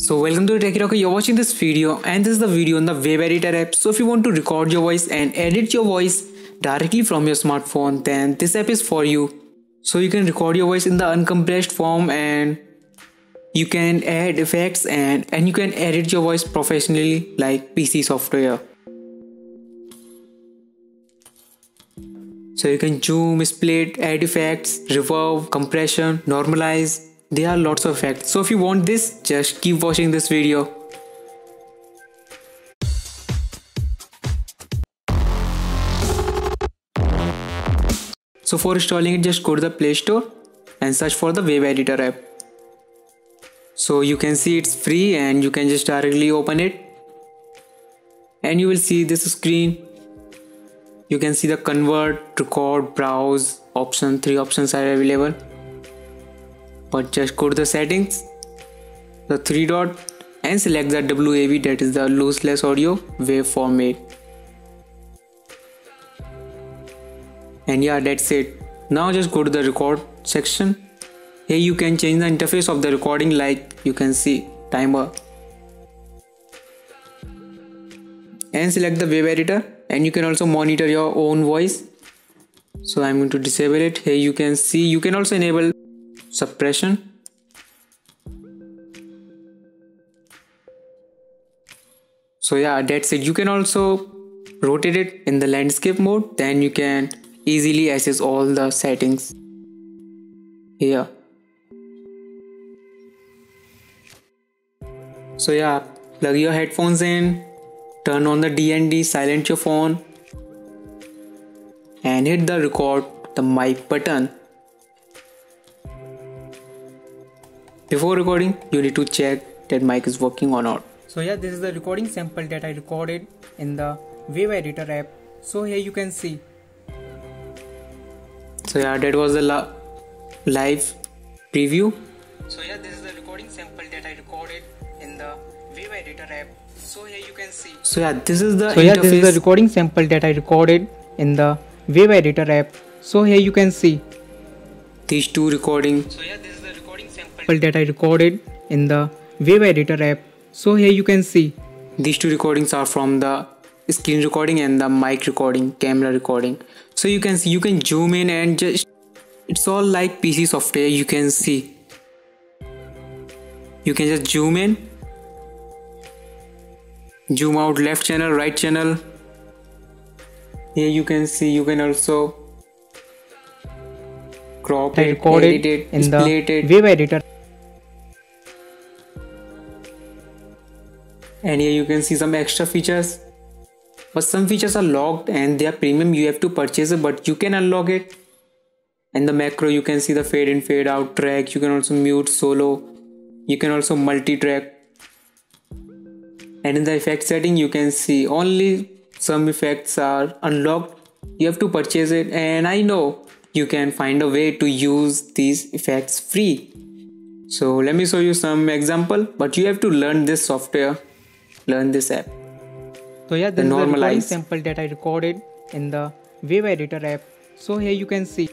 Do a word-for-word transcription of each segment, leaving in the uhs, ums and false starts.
So welcome to Techy Roque. You're watching this video and this is the video on the Wave Editor app. So if you want to record your voice and edit your voice directly from your smartphone, then this app is for you. So you can record your voice in the uncompressed form and you can add effects and, and you can edit your voice professionally like P C software. So you can zoom, split, add effects, reverb, compression, normalize. There are lots of effects. So if you want this, just keep watching this video. So for installing it, just go to the Play Store and search for the Wave Editor app. So you can see it's free and you can just directly open it. And you will see this screen. You can see the convert, record, browse option. Three options are available. But just go to the settings, the three dot, and select the W A V, that is the lossless audio wave format. And yeah, that's it. Now just go to the record section. Here you can change the interface of the recording, like you can see timer. And select the wave editor, and you can also monitor your own voice. So I'm going to disable it. Here you can see you can also enable suppression. So yeah, that's it. You can also rotate it in the landscape mode, then you can easily access all the settings here. So yeah, plug your headphones in, turn on the D N D, silent your phone, and hit the record the mic button. Before recording, you need to check that mic is working or not. So yeah, this is the recording sample that I recorded in the Wave Editor app. So here you can see. So yeah, that was the live preview. So yeah, this is the recording sample that I recorded in the Wave Editor app. So here you can see. So yeah, this is the. So yeah, this is the recording sample that I recorded in the Wave Editor app. So here you can see. These two recordings. So yeah, this is the recording sample that I recorded in the Wave Editor app. So here you can see. These two recordings are from the screen recording and the mic recording, camera recording. So you can see, you can zoom in and just, it's all like P C software. You can see, you can just zoom in, zoom out, left channel, right channel. Here you can see, you can also crop it, edit it, in the Wave Editor. And here you can see some extra features. But some features are locked and they are premium, you have to purchase it, but you can unlock it. And the macro, you can see the fade in, fade out, track. You can also mute, solo. You can also multi-track. And in the effect setting, you can see only some effects are unlocked. You have to purchase it, and I know you can find a way to use these effects free. So let me show you some example, but you have to learn this software, learn this app. So yeah, this is the recording sample that I recorded in the Wave Editor app. So here you can see.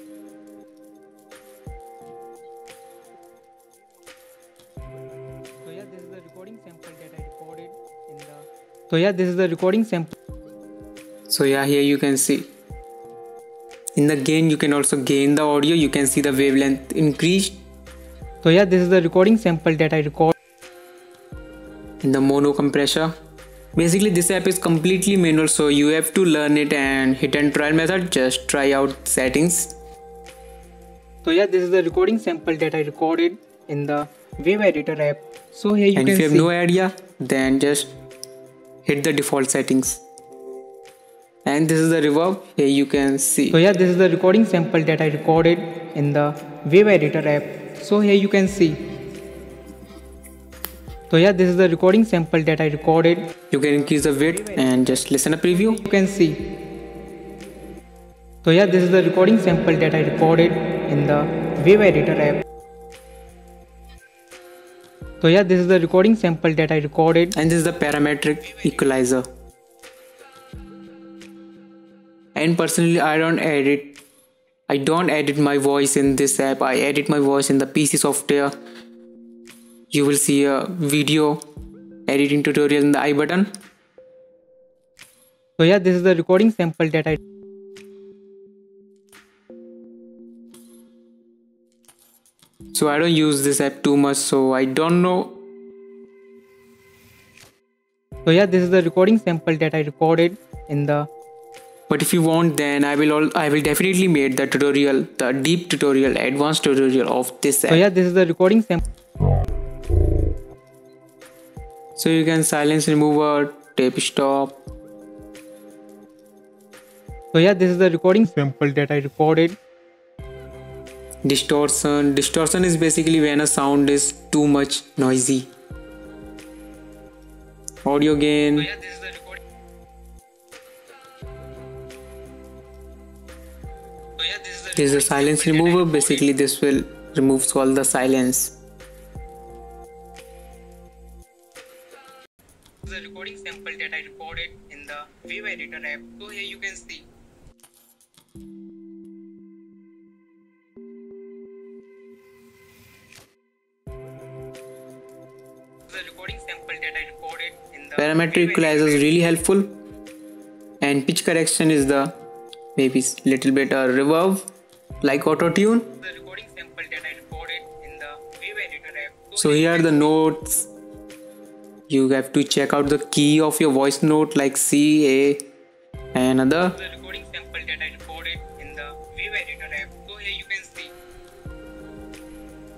So yeah, this is the recording sample that I recorded in the. So yeah, this is the recording sample. So yeah, here you can see. In the gain, you can also gain the audio. You can see the wavelength increased. So yeah, this is the recording sample that I record. In the mono compressor. Basically, this app is completely manual, so you have to learn it, and hit and trial method, just try out settings. So yeah, this is the recording sample that I recorded in the Wave Editor app. So here you and can see. And if you have see. no idea, then just hit the default settings. And this is the reverb, here you can see. So yeah, this is the recording sample that I recorded in the Wave Editor app. So here you can see. So yeah, this is the recording sample that I recorded. You can increase the width and just listen a preview. You can see. So yeah, this is the recording sample that I recorded in the Wave Editor app. So yeah, this is the recording sample that I recorded. And this is the parametric equalizer. And personally, I don't edit. I don't edit my voice in this app. I edit my voice in the P C software. you will see a video editing tutorial in the I button. So yeah, this is the recording sample that I So I don't use this app too much, so I don't know. So yeah, this is the recording sample that I recorded in the. But if you want, then I will all I will definitely make the tutorial, the deep tutorial, advanced tutorial of this app. So yeah, this is the recording sample. So you can silence remover, tape stop. So yeah, this is the recording sample that I recorded. Distortion. Distortion is basically when a sound is too much noisy. Audio gain. So yeah, this is the recording. So yeah, this is the This is a silence remover. Basically, this will remove all the silence. The recording sample that I recorded in the Wave Editor app. So here you can see. The recording sample that I recorded in the parametric equalizer is really helpful, and pitch correction is the maybe little bit a reverb like auto tune. The recording sample that I recorded in the Wave Editor app. So, so here are the notes. You have to check out the key of your voice note like C, A, and other. The recording sample that I recorded in the Wave Editor app. So here you can see.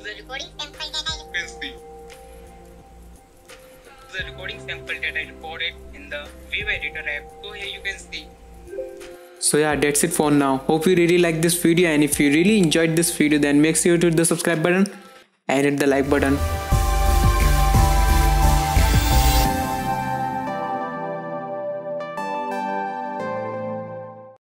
The recording sample that I can see. The recording sample that I recorded in the Wave Editor app. So here you can see. So yeah, that's it for now. Hope you really like this video, and if you really enjoyed this video, then make sure to hit the subscribe button and hit the like button.